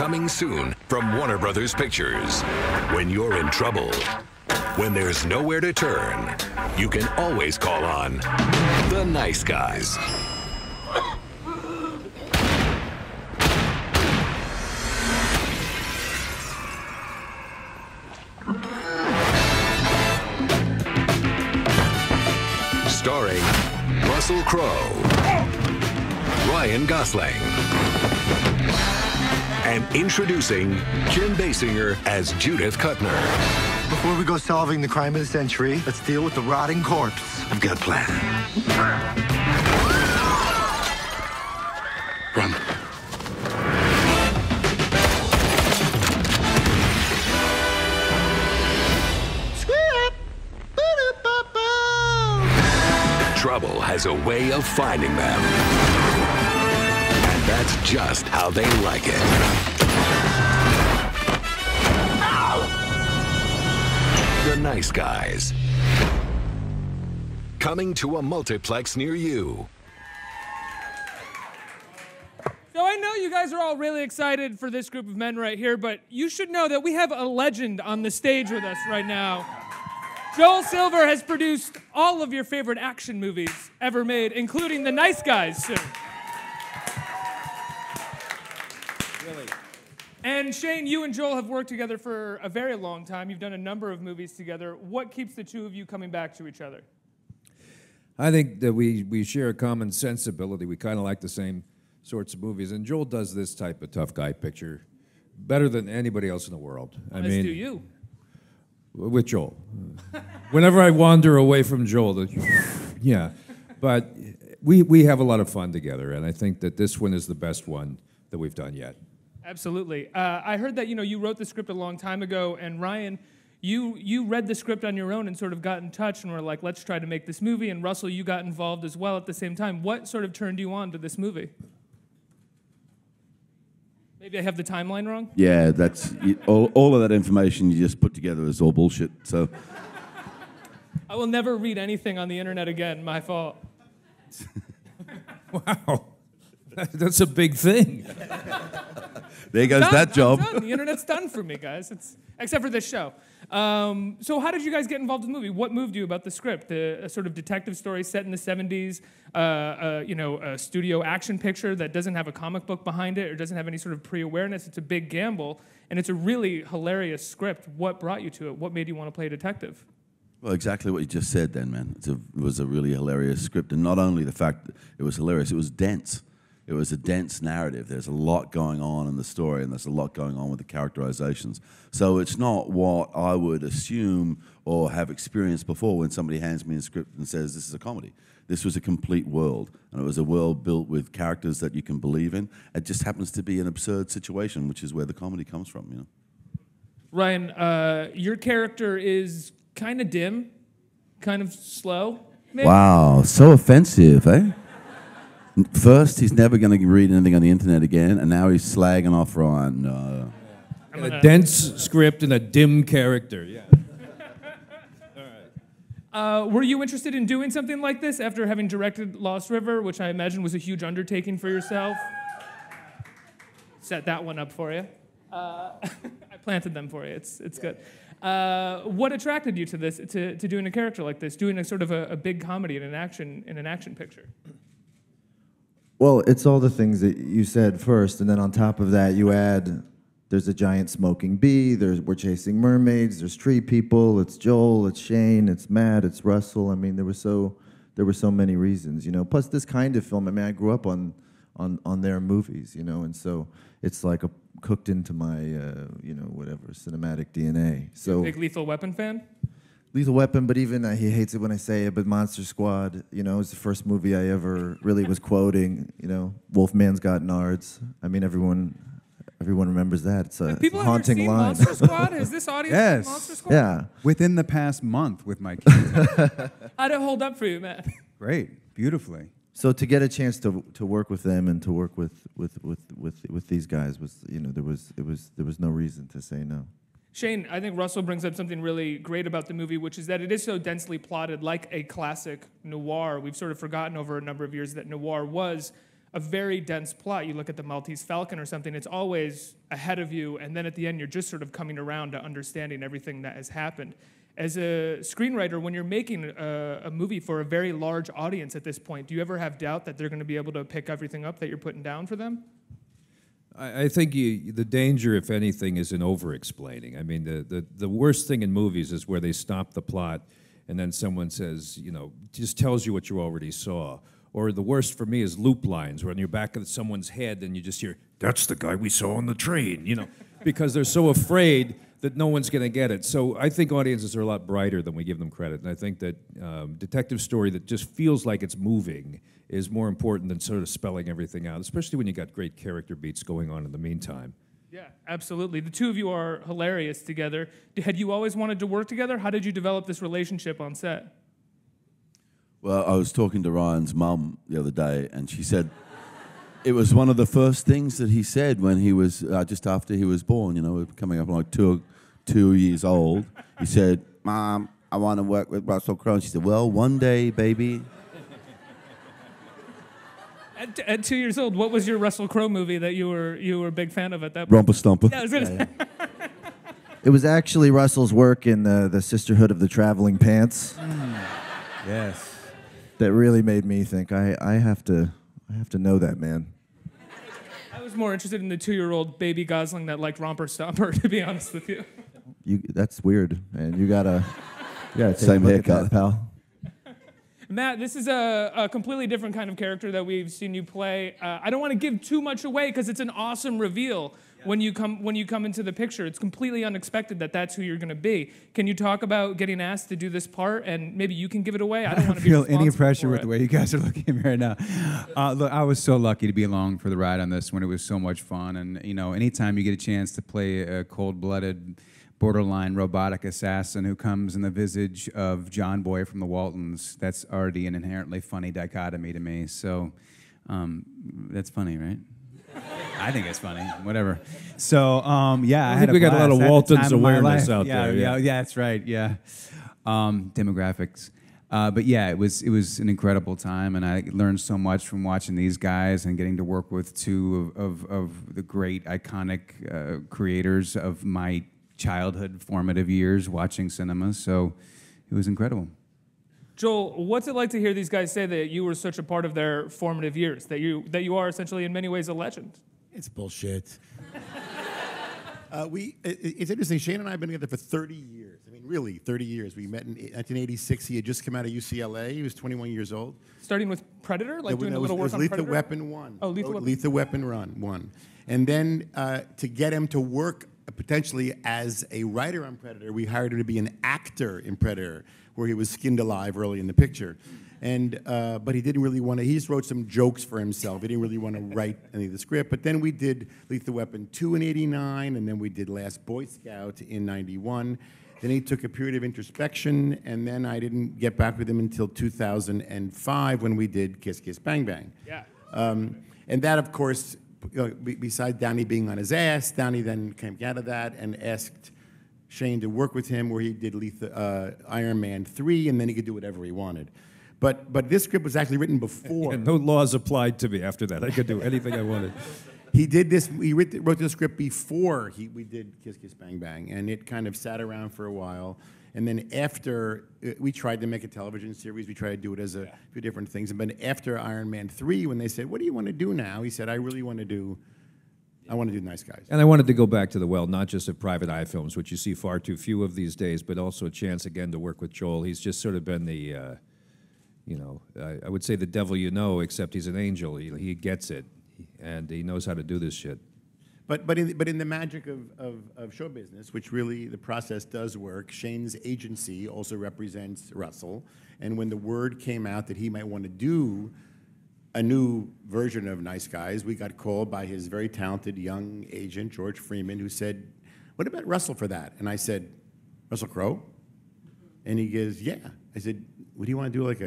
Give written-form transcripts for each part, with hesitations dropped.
Coming soon from Warner Bros. Pictures. When you're in trouble, when there's nowhere to turn, you can always call on The Nice Guys. Starring Russell Crowe, Ryan Gosling, and introducing Kim Basinger as Judith Kuttner. Before we go solving the crime of the century, let's deal with the rotting corpse. I've got a plan. Run. Trouble has a way of finding them. And that's just how they like it. Ow! The Nice Guys. Coming to a multiplex near you. So I know you guys are all really excited for this group of men right here, but you should know that we have a legend on the stage with us right now. Joel Silver has produced all of your favorite action movies ever made, including The Nice Guys. Soon. Really? And Shane, you and Joel have worked together for a very long time. You've done a number of movies together. What keeps the two of you coming back to each other? I think that we share a common sensibility. We kind of like the same sorts of movies. And Joel does this type of tough guy picture better than anybody else in the world. I mean, do you. With Joel. Whenever I wander away from Joel, yeah. But we have a lot of fun together, and I think that this one is the best one that we've done yet. Absolutely. I heard that, you know, you wrote the script a long time ago, and Ryan, you read the script on your own and sort of got in touch and were like, let's try to make this movie. And Russell, you got involved as well at the same time. What sort of turned you on to this movie? Maybe I have the timeline wrong? Yeah, that's all of that information you just put together is all bullshit, so. I will never read anything on the internet again, my fault. Wow, that's a big thing. There goes that job. I'm done. The internet's done for me, guys, except for this show. So how did you guys get involved in the movie? What moved you about the script? The sort of detective story set in the 70s, you know, a studio action picture that doesn't have a comic book behind it or doesn't have any sort of pre-awareness. It's a big gamble, and it's a really hilarious script. What brought you to it? What made you want to play a detective? Well, exactly what you just said then, man. It was a really hilarious script, and not only the fact that it was hilarious, it was dense. It was a dense narrative. There's a lot going on in the story, and there's a lot going on with the characterizations. So it's not what I would assume or have experienced before when somebody hands me a script and says, this is a comedy. This was a complete world, and it was a world built with characters that you can believe in. It just happens to be an absurd situation, which is where the comedy comes from, you know? Ryan, your character is kind of dim, kind of slow, maybe? Wow, so offensive, eh? First, he's never going to read anything on the internet again, and now he's slagging off Ryan. No. And a dense script and a dim character, yeah. All right. Were you interested in doing something like this after having directed Lost River, which I imagine was a huge undertaking for yourself? Set that one up for you. I planted them for you. It's good. What attracted you to this, to doing a character like this, doing a sort of a big comedy in an action picture? Well, it's all the things that you said first, and then on top of that, you add, there's a giant smoking bee, we're chasing mermaids, there's tree people, it's Joel, it's Shane, it's Matt, it's Russell. I mean, there were so many reasons, you know. Plus, this kind of film, I mean, I grew up on their movies, you know, and so it's like cooked into my, you know, whatever, cinematic DNA. So, you're a big Lethal Weapon fan? Lethal Weapon, but even, he hates it when I say it, but Monster Squad, you know, is the first movie I ever really was quoting, you know, Wolfman's got nards. I mean, everyone remembers that. It's a haunting line. Monster Squad? Is this audience yes. Monster Squad? Yeah. Within the past month with my kids. How'd it hold up for you, Matt? Great. Beautifully. So to get a chance to work with them and to work with these guys was, you know, there was no reason to say no. Shane, I think Russell brings up something really great about the movie, which is that it is so densely plotted like a classic noir. We've sort of forgotten over a number of years that noir was a very dense plot. You look at the Maltese Falcon or something, it's always ahead of you, and then at the end you're just sort of coming around to understanding everything that has happened. As a screenwriter, when you're making a movie for a very large audience at this point, do you ever have doubt that they're going to be able to pick everything up that you're putting down for them? I think the danger, if anything, is in over-explaining. I mean, the worst thing in movies is where they stop the plot and then someone says, you know, just tells you what you already saw. Or the worst for me is loop lines, where on your back of someone's head and you just hear, that's the guy we saw on the train, you know, because they're so afraid that no one's going to get it. So I think audiences are a lot brighter than we give them credit. And I think that detective story that just feels like it's moving is more important than sort of spelling everything out, especially when you got great character beats going on in the meantime. Yeah, absolutely. The two of you are hilarious together. Had you always wanted to work together? How did you develop this relationship on set? Well, I was talking to Ryan's mum the other day, and she said it was one of the first things that he said when he was, just after he was born, you know, coming up on like two years old. He said, Mom, I want to work with Russell Crowe. And she said, well, one day, baby. At 2 years old, what was your Russell Crowe movie that you were a big fan of at that point? Romper Stomper. Yeah, yeah. It was actually Russell's work in the Sisterhood of the Traveling Pants. Mm. Yes, that really made me think. I have to know that man. I was more interested in the 2-year-old baby Gosling that liked Romper Stomper, to be honest with you. That's weird, man. You gotta take same a look haircut, at that, pal. Matt, this is a completely different kind of character that we've seen you play. I don't want to give too much away because it's an awesome reveal when you come into the picture. It's completely unexpected that that's who you're going to be. Can you talk about getting asked to do this part? And maybe you can give it away. I don't want to feel any pressure with it. The way you guys are looking at me right now. Look, I was so lucky to be along for the ride on this one. It was so much fun. And you know, anytime you get a chance to play a cold-blooded, borderline robotic assassin who comes in the visage of John Boy from the Waltons, that's already an inherently funny dichotomy to me. So that's funny, right? I think it's funny, whatever. So yeah, I think we got a lot of Waltons awareness out there. Yeah, that's right, yeah. Demographics. But yeah, it was an incredible time, and I learned so much from watching these guys and getting to work with two of the great iconic creators of my childhood formative years watching cinema, so it was incredible. Joel, what's it like to hear these guys say that you were such a part of their formative years, that you are essentially in many ways a legend? It's bullshit. It's interesting, Shane and I have been together for 30 years. I mean, really, 30 years. We met in 1986. He had just come out of UCLA. He was 21 years old. Starting with Predator? Like doing a little work on Predator? Lethal Weapon 1. Oh, Lethal Weapon 1. And then to get him to work potentially as a writer on Predator, we hired him to be an actor in Predator, where he was skinned alive early in the picture. And, but he didn't really want to, he just wrote some jokes for himself. He didn't really want to write any of the script. But then we did Lethal Weapon 2 in 89, and then we did Last Boy Scout in 91. Then he took a period of introspection, and then I didn't get back with him until 2005 when we did Kiss Kiss Bang Bang. Yeah. And that, of course, besides Downey being on his ass, Downey then came out of that and asked Shane to work with him, where he did Iron Man 3, and then he could do whatever he wanted. But this script was actually written before. Yeah, no laws applied to me after that. I could do anything I wanted. He did this. He wrote the script before we did Kiss Kiss Bang Bang, and it kind of sat around for a while. And then after, we tried to make a television series. We tried to do it as a few different things. And then after Iron Man 3, when they said, what do you want to do now? He said, I really want to do, I want to do Nice Guys. And I wanted to go back to the well, not just of private eye films, which you see far too few of these days, but also a chance again to work with Joel. He's just sort of been the, you know, I would say the devil you know, except he's an angel. He gets it, and he knows how to do this shit. But in the magic of show business, which really the process does work, Shane's agency also represents Russell. And when the word came out that he might want to do a new version of Nice Guys, we got called by his very talented young agent, George Freeman, who said, what about Russell for that? And I said, Russell Crowe? And he goes, yeah. I said, what do you want to do, like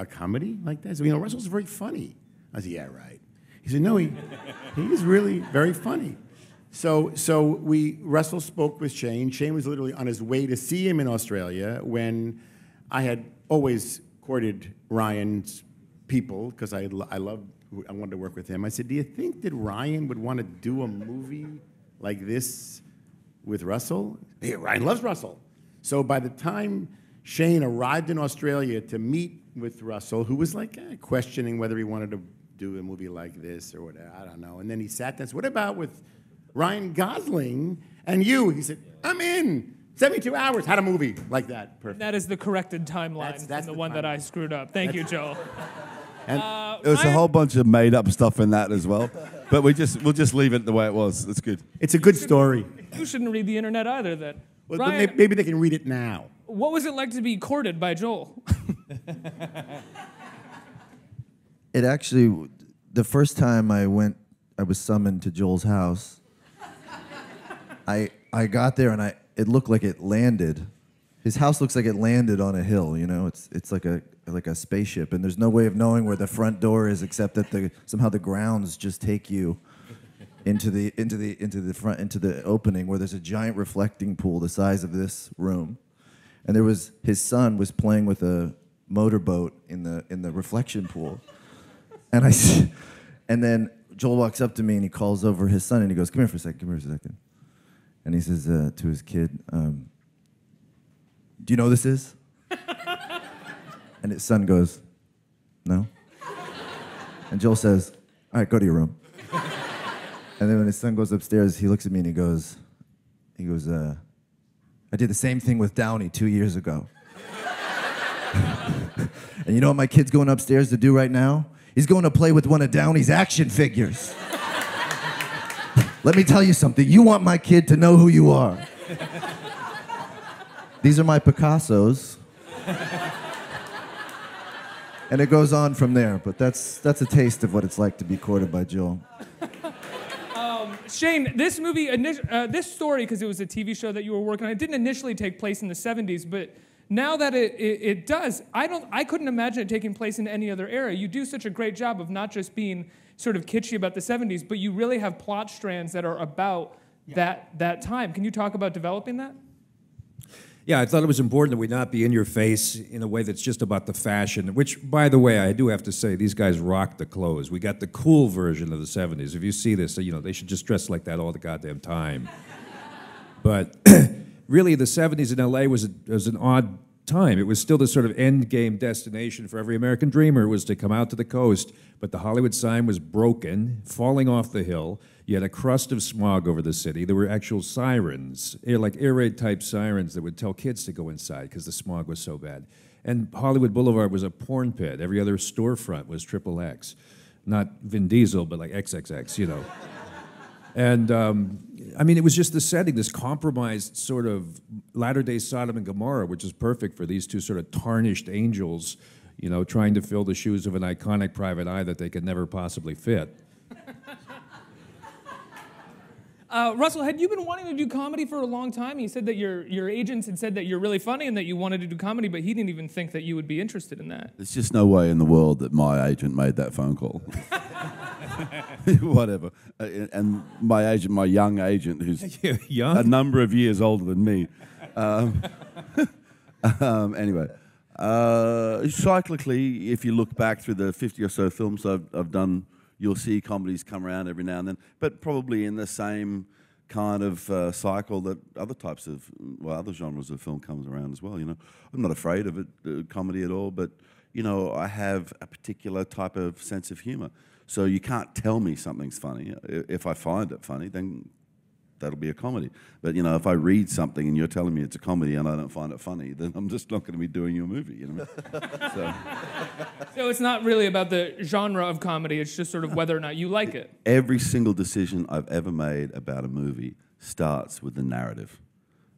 a comedy like that? So, you know, Russell's very funny. I said, yeah, right. He said, no, he is really very funny. So Russell spoke with Shane. Shane was literally on his way to see him in Australia when I had always courted Ryan's people, because I wanted to work with him. I said, do you think that Ryan would want to do a movie like this with Russell? Hey, Ryan loves Russell. So by the time Shane arrived in Australia to meet with Russell, who was like questioning whether he wanted to do a movie like this or whatever, I don't know. And then he sat there and said, what about with Ryan Gosling and you? He said, I'm in. 72 hours, had a movie like that. Perfect. That is the corrected timeline, that's the one timeline that I screwed up. Thank you, Joel. And there's a whole bunch of made-up stuff in that as well. But we'll just leave it the way it was. That's good. It's a good story. You shouldn't read the internet either, then. Well, Ryan, maybe they can read it now. What was it like to be courted by Joel? It actually, the first time I went, I was summoned to Joel's house. I got there and it looked like it landed. His house looks like it landed on a hill, you know? It's like a spaceship, and there's no way of knowing where the front door is except that somehow the grounds just take you into the opening where there's a giant reflecting pool the size of this room. And his son was playing with a motorboat in the reflection pool. And then Joel walks up to me and he calls over his son and he goes, come here for a second. And he says to his kid, do you know who this is? And his son goes, no. And Joel says, all right, go to your room. And then when his son goes upstairs, he looks at me and he goes, I did the same thing with Downey 2 years ago. And you know what my kid's going upstairs to do right now? He's going to play with one of Downey's action figures. Let me tell you something. You want my kid to know who you are. These are my Picassos. And it goes on from there, but that's a taste of what it's like to be courted by Joel. Shane, this movie, this story, because it was a TV show that you were working on, it didn't initially take place in the 70s, but now that it does, I couldn't imagine it taking place in any other era. You do such a great job of not just being sort of kitschy about the 70s, but you really have plot strands that are about that time. Can you talk about developing that? Yeah, I thought it was important that we not be in your face in a way that's just about the fashion, which, by the way, I do have to say, these guys rock the clothes. We got the cool version of the 70s. If you see this, you know, they should just dress like that all the goddamn time. But really, the 70s in L.A. was an odd time. It was still this sort of endgame destination for every American dreamer was to come out to the coast, but the Hollywood sign was broken, falling off the hill. You had a crust of smog over the city. There were actual sirens, like air raid type sirens that would tell kids to go inside because the smog was so bad. And Hollywood Boulevard was a porn pit. Every other storefront was XXX. Not Vin Diesel, but like XXX, you know. And I mean, it was just the setting, this compromised sort of latter-day Sodom and Gomorrah, which is perfect for these two sort of tarnished angels, you know, trying to fill the shoes of an iconic private eye that they could never possibly fit. Russell, had you been wanting to do comedy for a long time? You said that your agents had said that you're really funny and that you wanted to do comedy, but he didn't even think that you would be interested in that. There's just no way in the world that my agent made that phone call. Whatever. And my agent, my young agent, who's young? A number of years older than me. Anyway, cyclically, if you look back through the 50 or so films I've done, you'll see comedies come around every now and then, but probably in the same kind of cycle that other types of, well, other genres of film comes around as well, you know. I'm not afraid of it, comedy at all, but, you know, I have a particular type of sense of humour. So you can't tell me something's funny. If I find it funny, then that'll be a comedy. But, you know, if I read something and you're telling me it's a comedy and I don't find it funny, then I'm just not going to be doing your movie, you know what I mean? So it's not really about the genre of comedy. It's just sort of whether or not you like it. Every single decision I've ever made about a movie starts with the narrative.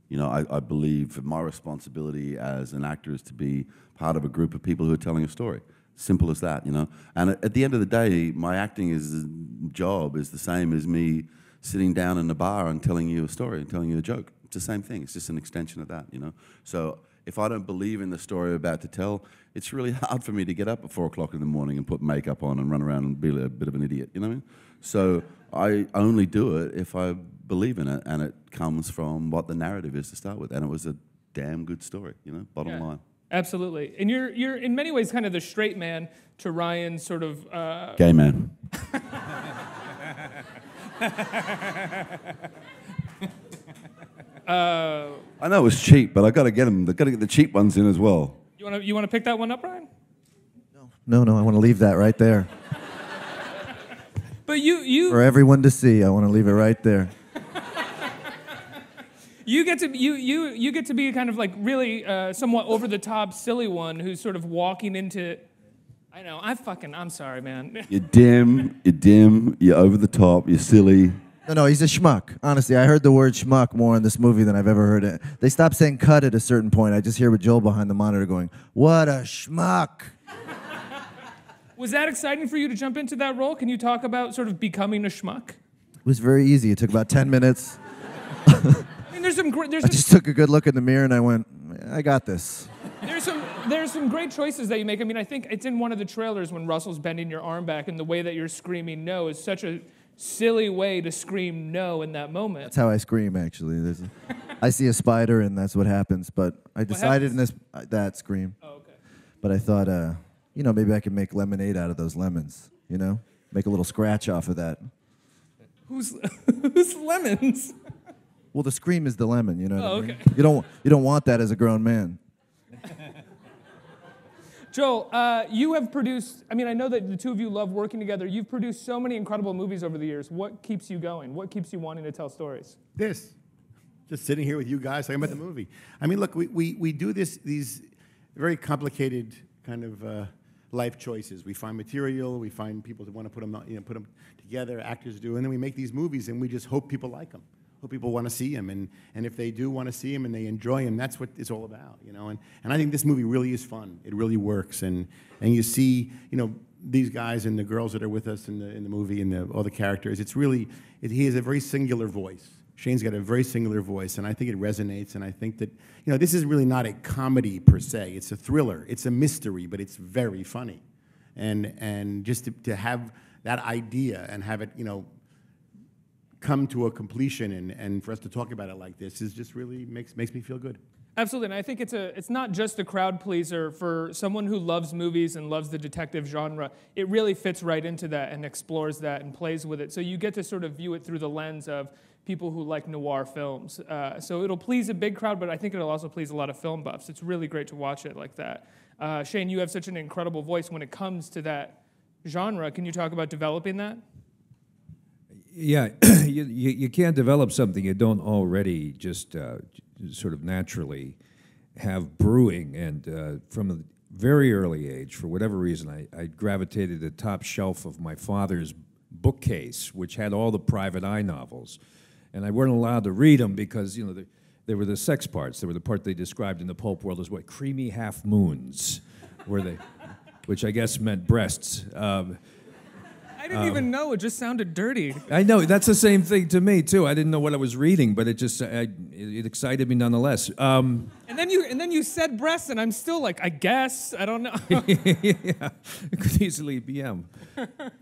You know, I believe my responsibility as an actor is to be part of a group of people who are telling a story. Simple as that, you know. And at the end of the day, my acting job is the same as me sitting down in a bar and telling you a story and telling you a joke. It's the same thing. It's just an extension of that, you know. So if I don't believe in the story I'm about to tell, it's really hard for me to get up at 4 o'clock in the morning and put makeup on and run around and be a bit of an idiot, you know what I mean? So I only do it if I believe in it, and it comes from what the narrative is to start with. And it was a damn good story, you know, bottom line. Absolutely. And you're in many ways kind of the straight man to Ryan's sort of... Gay man. I know it was cheap, but I got to get them. They've got to get the cheap ones in as well. You want to pick that one up, Ryan? No, I want to leave that right there. But you for everyone to see, I want to leave it right there. You get to be kind of like really somewhat over the top silly one who's sort of walking into. I know. I'm sorry, man. You're dim. You're over the top. You're silly. No, he's a schmuck. Honestly, I heard the word schmuck more in this movie than I've ever heard it. They stopped saying "cut" at a certain point. I just hear with Joel behind the monitor going, "What a schmuck." Was that exciting for you to jump into that role? Can you talk about sort of becoming a schmuck? It was very easy. It took about 10 minutes. I mean, I just took a good look in the mirror and I went, I got this. There's some great choices that you make. I mean, I think it's in one of the trailers when Russell's bending your arm back and the way that you're screaming no is such a silly way to scream no in that moment. That's how I scream, actually. I see a spider and that's what happens, but I decided in this that scream. Oh, okay. But I thought, you know, maybe I could make lemonade out of those lemons, you know? Make a little scratch off of that. Who's lemons? Well, the scream is the lemon, you know what I mean? Okay. You don't want that as a grown man. Joel, you have produced, I mean, I know that the two of you love working together. You've produced so many incredible movies over the years. What keeps you going? What keeps you wanting to tell stories? This. Just sitting here with you guys talking about the movie. I mean, look, we do these very complicated kind of life choices. We find material, we find people that want to put them together, actors do, and then we make these movies and we just hope people like them. Hope people want to see him, and if they do want to see him and they enjoy him, that's what it's all about, you know. And I think this movie really is fun. It really works, and you see, you know, these guys and the girls that are with us in the movie and all the characters. It's really he has a very singular voice. Shane's got a very singular voice, and I think it resonates. And I think that, you know, this is really not a comedy per se. It's a thriller. It's a mystery, but it's very funny, and just to have that idea and have it, you know, come to a completion and for us to talk about it like this is just really makes me feel good. Absolutely, and I think it's not just a crowd pleaser for someone who loves movies and loves the detective genre. It really fits right into that and explores that and plays with it. So you get to sort of view it through the lens of people who like noir films. So it'll please a big crowd, but I think it'll also please a lot of film buffs. It's really great to watch it like that. Shane, you have such an incredible voice when it comes to that genre. Can you talk about developing that? Yeah, you can't develop something you don't already just sort of naturally have brewing. And from a very early age, for whatever reason, I gravitated to the top shelf of my father's bookcase, which had all the Private Eye novels. And I weren't allowed to read them because, you know, they were the sex parts. They were the part they described in the pulp world as what creamy half moons, were they, which I guess meant breasts. I didn't even know. It just sounded dirty. I know. That's the same thing to me, too. I didn't know what I was reading, but it just it excited me nonetheless. And then you said breasts, and I'm still like, I guess. I don't know. Yeah. It could easily be M.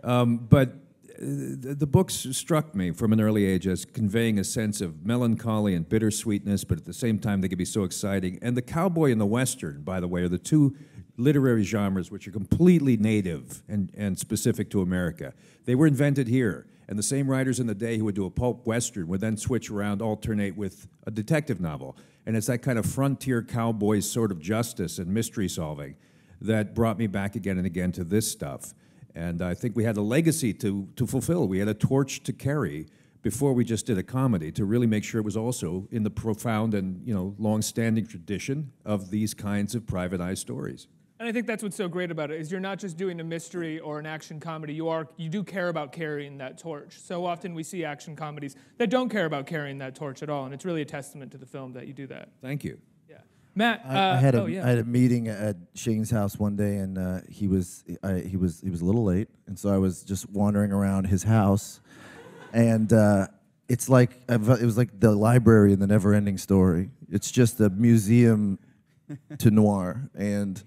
But the books struck me from an early age as conveying a sense of melancholy and bittersweetness, but at the same time, they could be so exciting. And the cowboy and the Western, by the way, are the two literary genres which are completely native and specific to America. They were invented here, and the same writers in the day who would do a pulp Western would then switch around, alternate with a detective novel. And it's that kind of frontier cowboy sort of justice and mystery solving that brought me back again and again to this stuff. And I think we had a legacy to fulfill. We had a torch to carry before we just did a comedy to really make sure it was also in the profound and, you know, long-standing tradition of these kinds of Private Eye stories. And I think that's what's so great about it, is you're not just doing a mystery or an action comedy. You do care about carrying that torch. So often we see action comedies that don't care about carrying that torch at all, and it's really a testament to the film that you do that. Thank you. Yeah, Matt. I had a meeting at Shane's house one day, and he was a little late, and so I was just wandering around his house, and it's like it was like the library in The Never-Ending Story. It's just a museum to noir and.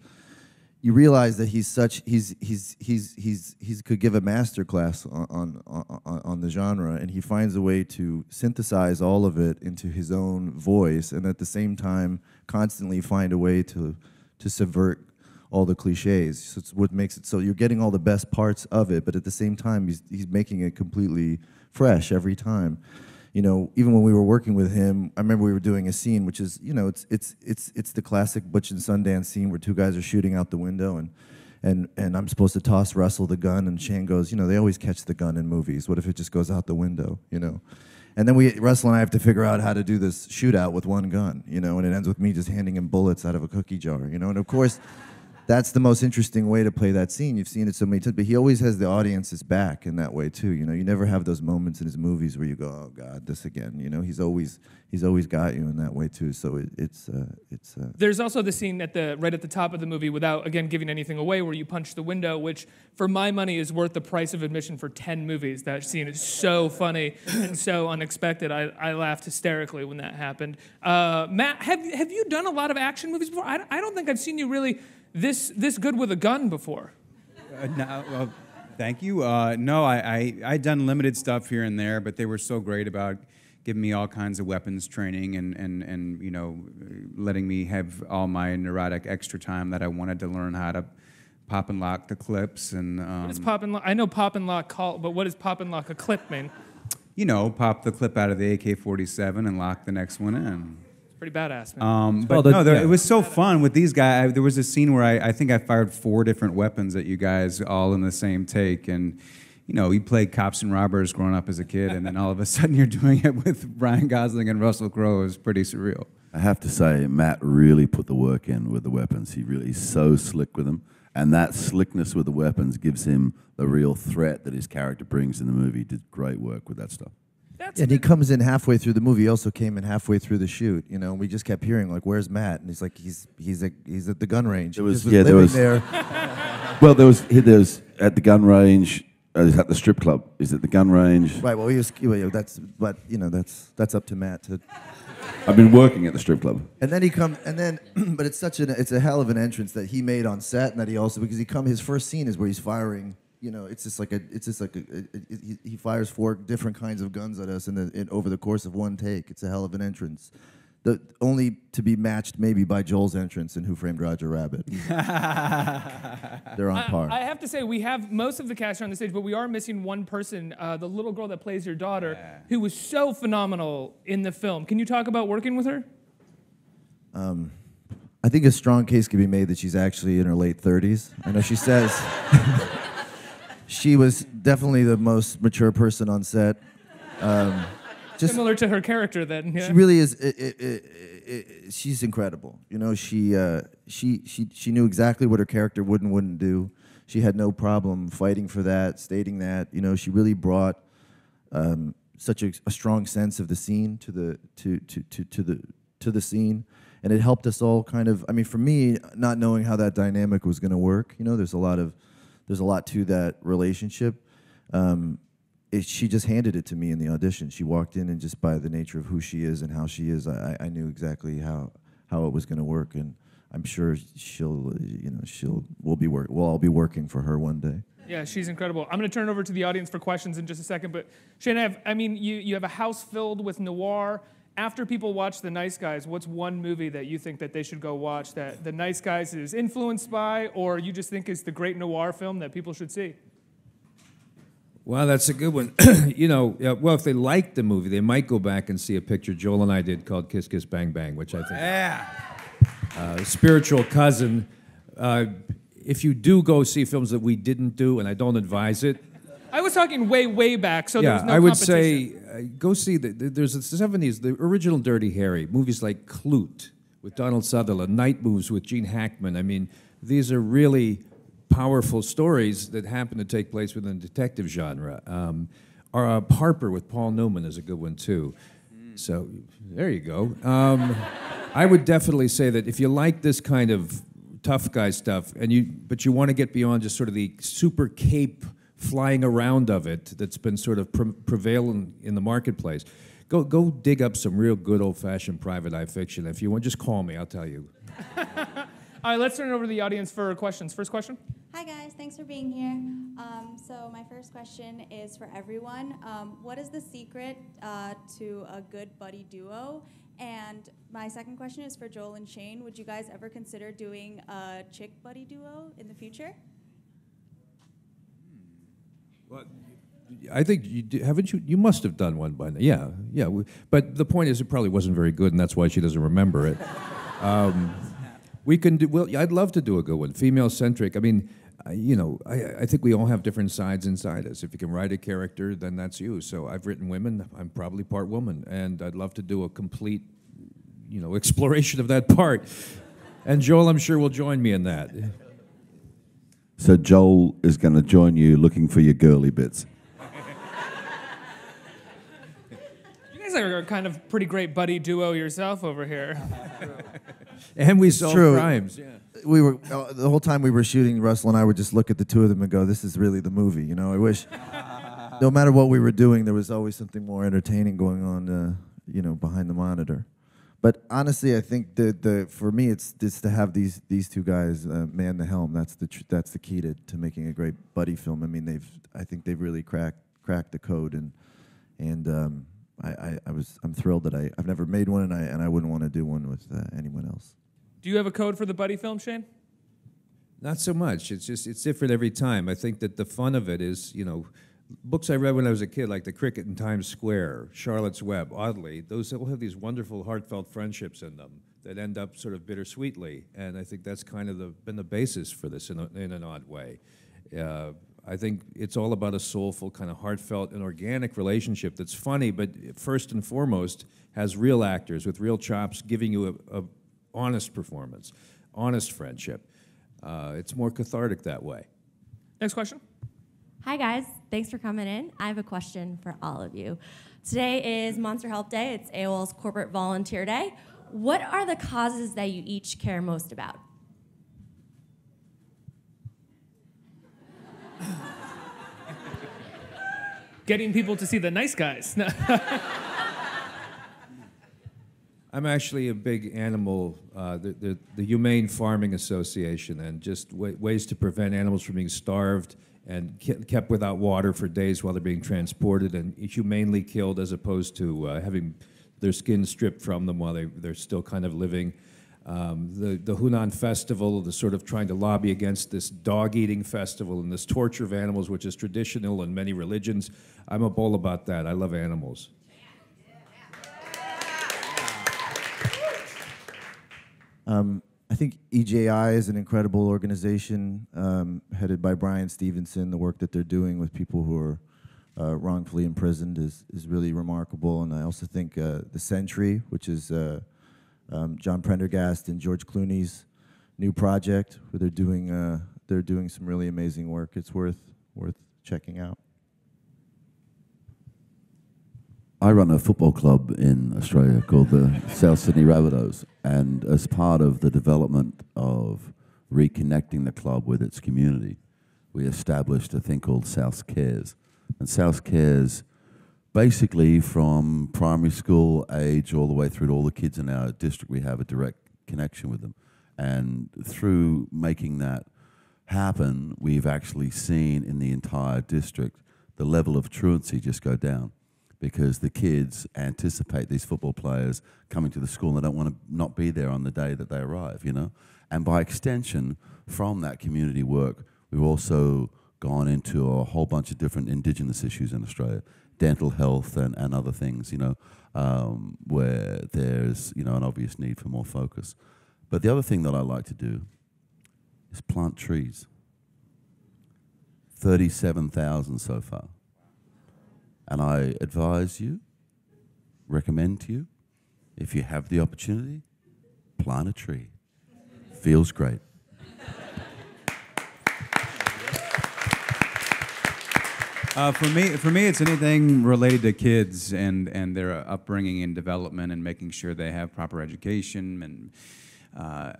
You realize that he could give a master class on the genre, and he finds a way to synthesize all of it into his own voice, and at the same time constantly find a way to to subvert all the cliches. So it's what makes it so you're getting all the best parts of it, but at the same time, he's making it completely fresh every time. You know, even when we were working with him, I remember we were doing a scene, which is, you know, it's the classic Butch and Sundance scene where two guys are shooting out the window, and I'm supposed to toss Russell the gun, and Shane goes, you know, they always catch the gun in movies. What if it just goes out the window, you know? And then Russell and I have to figure out how to do this shootout with one gun, you know, and it ends with me just handing him bullets out of a cookie jar, you know? And of course, that's the most interesting way to play that scene. You've seen it so many times, but he always has the audience's back in that way too. You know, you never have those moments in his movies where you go, "Oh God, this again." You know, he's always got you in that way too. So it's. There's also the scene right at the top of the movie, without again giving anything away, where you punch the window, which for my money is worth the price of admission for 10 movies. That scene is so funny and so unexpected. I laughed hysterically when that happened. Matt, have you done a lot of action movies before? I don't think I've seen you really this good with a gun before. Well, thank you. No, I'd done limited stuff here and there, but they were so great about giving me all kinds of weapons training and you know, letting me have all my neurotic extra time that I wanted to learn how to pop and lock the clips. And what is pop and lock? I know pop and lock call, but what does pop and lock a clip mean? You know, pop the clip out of the AK-47 and lock the next one in. Pretty badass, man. But no, it was so fun with these guys. There was a scene where I think I fired 4 different weapons at you guys all in the same take. And, you know, you played cops and robbers growing up as a kid, and then all of a sudden you're doing it with Ryan Gosling and Russell Crowe. It was pretty surreal. I have to say, Matt really put the work in with the weapons. He really is so slick with them. And that slickness with the weapons gives him the real threat that his character brings in the movie. Did great work with that stuff. And he comes in halfway through the movie. He also came in halfway through the shoot, you know. And we just kept hearing like, "Where's Matt?" And he's like, "He's at the gun range." There was. Well, there was at the gun range. Is at the strip club. Is at the gun range. Right. Well, that's up to Matt to. I've been working at the strip club. And then he comes, but it's it's a hell of an entrance that he made on set, and that he also his first scene is where he's firing. You know, he fires 4 different kinds of guns at us over the course of one take. It's a hell of an entrance, only to be matched maybe by Joel's entrance in Who Framed Roger Rabbit. They're on par. I have to say, we have most of the cast on the stage, but we are missing one person, the little girl that plays your daughter, who was so phenomenal in the film. Can you talk about working with her? I think a strong case could be made that she's actually in her late 30s. I know she says. She was definitely the most mature person on set. Just similar to her character, then. Yeah. She really is. She's incredible. You know, she knew exactly what her character would and wouldn't do. She had no problem fighting for that, stating that. You know, she really brought such a strong sense of the scene to the scene. And it helped us all kind of. I mean, for me, not knowing how that dynamic was going to work, you know, there's a lot to that relationship. She just handed it to me in the audition. She walked in, and just by the nature of who she is and how she is, I knew exactly how it was going to work. And I'm sure we'll all be working for her one day. Yeah, she's incredible. I'm going to turn it over to the audience for questions in just a second. But Shane, you have a house filled with noir. After people watch The Nice Guys, what's one movie that you think that they should go watch that The Nice Guys is influenced by, or you just think is the great noir film that people should see? Well, that's a good one. You know, well, if they like the movie, they might go back and see a picture Joel and I did called Kiss Kiss Bang Bang, which I think spiritual cousin. If you do go see films that we didn't do, and I don't advise it, I was talking way, way back, so there was no competition. I would say go see, there's the 70s, the original Dirty Harry, movies like Klute with Donald Sutherland, Night Moves with Gene Hackman. I mean, these are really powerful stories that happen to take place within the detective genre. Harper with Paul Newman is a good one, too. So there you go. I would definitely say that if you like this kind of tough guy stuff, but you want to get beyond just sort of the super cape flying around of it that's been sort of prevailing in the marketplace. Go dig up some real good old-fashioned private eye fiction. If you want, just call me. I'll tell you. All right, let's turn it over to the audience for questions. First question? Hi, guys. Thanks for being here. So my first question is for everyone. What is the secret to a good buddy duo? And my second question is for Joel and Shane. Would you guys ever consider doing a chick buddy duo in the future? Well, I think you do, haven't you? You must have done one by now. Yeah, yeah. But the point is, it probably wasn't very good, and that's why she doesn't remember it. We can do. Well, I'd love to do a good one, female-centric. I mean, you know, I think we all have different sides inside us. If you can write a character, then that's you. So I've written women. I'm probably part woman, and I'd love to do a complete, you know, exploration of that part. And Joel, I'm sure, will join me in that. So Joel is going to join you, looking for your girly bits. You guys are a kind of pretty great buddy duo yourself over here. And we solve crimes. Yeah. We were the whole time we were shooting, Russell and I would just look at the two of them and go, "This is really the movie." You know, I wish. No matter what we were doing, there was always something more entertaining going on, you know, behind the monitor. But honestly, I think the for me, it's to have these two guys man the helm. That's the key to making a great buddy film. I mean, I think they've really cracked the code and. I'm thrilled that I've never made one, and I wouldn't want to do one with anyone else. Do you have a code for the buddy film, Shane? Not so much. It's different every time. I think that the fun of it is, you know, books I read when I was a kid, like The Cricket in Times Square, Charlotte's Web. Oddly, those all have these wonderful, heartfelt friendships in them that end up sort of bittersweetly, and I think that's kind of been the basis for this in an odd way. I think it's all about a soulful, kind of heartfelt and organic relationship that's funny, but first and foremost has real actors with real chops giving you a honest performance, honest friendship. It's more cathartic that way. Next question. Hi, guys. Thanks for coming in. I have a question for all of you. Today is Monster Help Day. It's AOL's Corporate Volunteer Day. What are the causes that you each care most about? Getting people to see The Nice Guys. No. I'm actually a big animal, the Humane Farming Association, and just ways to prevent animals from being starved and kept without water for days while they're being transported and humanely killed as opposed to having their skin stripped from them while they're still kind of living. The Hunan Festival, the sort of trying to lobby against this dog-eating festival and this torture of animals, which is traditional in many religions. I'm a bull about that. I love animals. I think EJI is an incredible organization headed by Brian Stevenson. The work that they're doing with people who are wrongfully imprisoned is really remarkable. And I also think The Sentry, which is... John Prendergast and George Clooney's new project, where they're doing some really amazing work. It's worth checking out. I run a football club in Australia called the South Sydney Rabbitohs, and as part of the development of reconnecting the club with its community, we established a thing called South Cares, and South Cares. Basically, from primary school age all the way through to all the kids in our district, we have a direct connection with them. And through making that happen, we've actually seen in the entire district the level of truancy just go down because the kids anticipate these football players coming to the school and they don't want to not be there on the day that they arrive, you know? And by extension, from that community work, we've also gone into a whole bunch of different Indigenous issues in Australia. Dental health and other things, you know, where there's, you know, an obvious need for more focus. But the other thing that I like to do is plant trees. 37,000 so far. And I advise you, recommend to you, if you have the opportunity, plant a tree. Feels great. For me, it's anything related to kids and their upbringing and development and making sure they have proper education and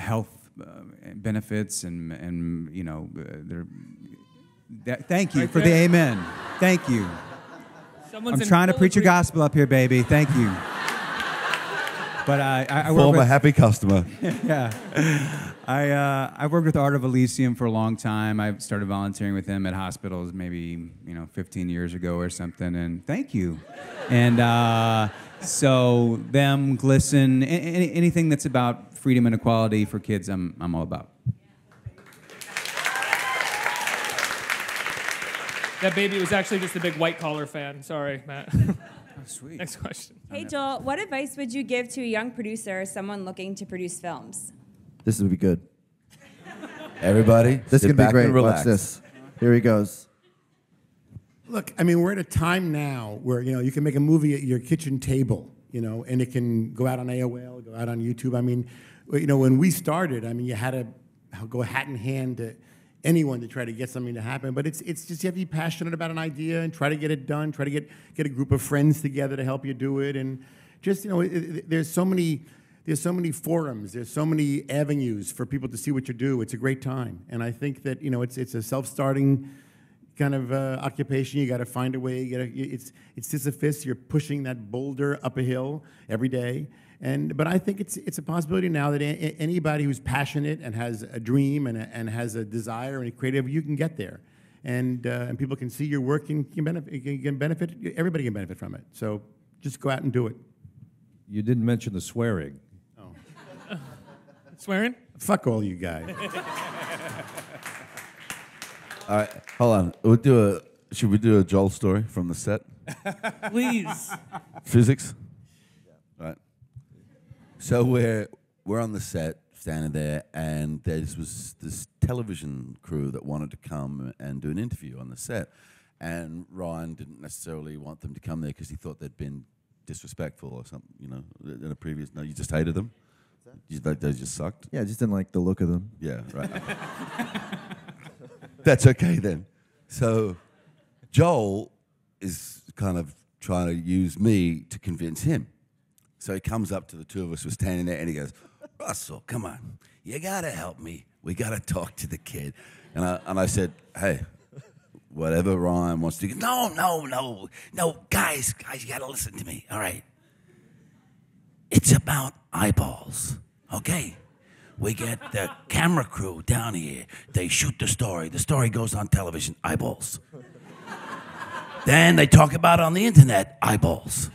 health benefits and you know, thank you for the amen. Thank you. I'm trying to preach your gospel up here, baby. Thank you. But I work with a happy customer. Yeah. I worked with Art of Elysium for a long time. I started volunteering with them at hospitals maybe 15 years ago or something. And thank you. And so them, Glisten, anything that's about freedom and equality for kids, I'm all about. That baby was actually just a big white-collar fan. Sorry, Matt. Oh, sweet. Next question. Hey, Joel, what advice would you give to a young producer or someone looking to produce films? This would be good. Everybody, this is going to be great. Watch this. Here he goes. Look, I mean, we're at a time now where, you can make a movie at your kitchen table, and it can go out on AOL, go out on YouTube. I mean, when we started, you had to go hat in hand to anyone to try to get something to happen, but it's just you have to be passionate about an idea and try to get it done, try to get a group of friends together to help you do it, and just there's so many forums, there's so many avenues for people to see what you do. It's a great time, and I think that it's a self-starting kind of occupation. You got to find a way. It's Sisyphus. You're pushing that boulder up a hill every day. But I think it's a possibility now that anybody who's passionate and has a dream and has a desire and a creative, you can get there, and people can see your work and can benefit. Everybody can benefit from it. So just go out and do it. You didn't mention the swearing. Oh, swearing? Fuck all you guys. All right, hold on. We'll do a. Should we do a Joel story from the set? Please. Physics. All right. So we're on the set, standing there, and there was this television crew that wanted to come and do an interview on the set, and Ryan didn't necessarily want them to come there because he thought they'd been disrespectful or something, in a previous. No, you just hated them. They just sucked. Yeah, I just didn't like the look of them. Yeah, right. Okay. That's okay then. So Joel is kind of trying to use me to convince him. So he comes up to the two of us, we're standing there, and he goes, "Russell, come on, you gotta help me. We gotta talk to the kid." And I said, "Hey, whatever Ryan wants to do." No, guys, you gotta listen to me. All right, it's about eyeballs, okay? We get the camera crew down here. They shoot the story. The story goes on television, eyeballs. Then they talk about it on the internet, eyeballs.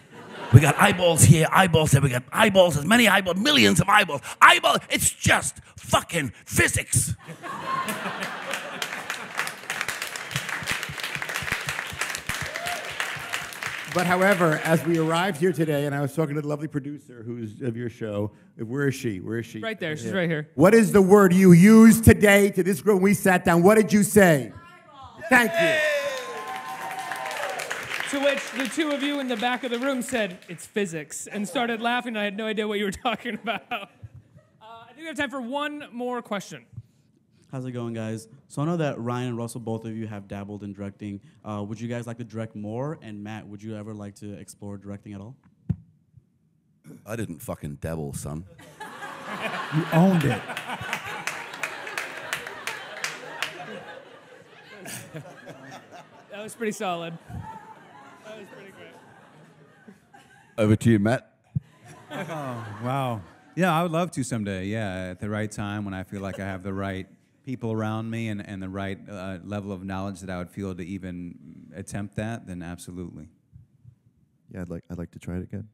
We got eyeballs here, eyeballs there. We got eyeballs, as many eyeballs, millions of eyeballs. Eyeballs, it's just fucking physics. But however, as we arrived here today, and I was talking to the lovely producer who's of your show, where is she? Where is she? Right there. She's right here. What is the word you used today to this group when we sat down? What did you say? Eyeballs. Thank you. To which the two of you in the back of the room said, "It's physics," and started laughing. I had no idea what you were talking about. I think we have time for one more question. How's it going, guys? So I know that Ryan and Russell, both of you have dabbled in directing. Would you guys like to direct more? And Matt, would you ever like to explore directing at all? I didn't fucking dabble, son. You owned it. That was pretty solid. That was pretty great. Over to you, Matt. Oh, wow. Yeah, I would love to someday, yeah, at the right time when I feel like I have the right people around me and the right level of knowledge that I would feel to even attempt that, then absolutely. Yeah, I'd like to try it again.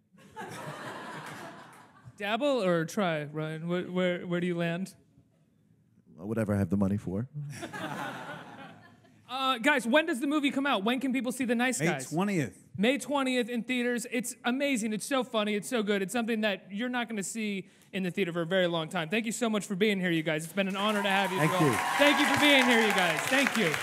Dabble or try, Ryan? Where do you land? Whatever I have the money for. Guys, when does the movie come out? When can people see The Nice Guys? May 20th. May 20th in theaters. It's amazing. It's so funny. It's so good. It's something that you're not going to see in the theater for a very long time. Thank you so much for being here, you guys. It's been an honor to have you. Thank you. Thank you for being here, you guys. Thank you.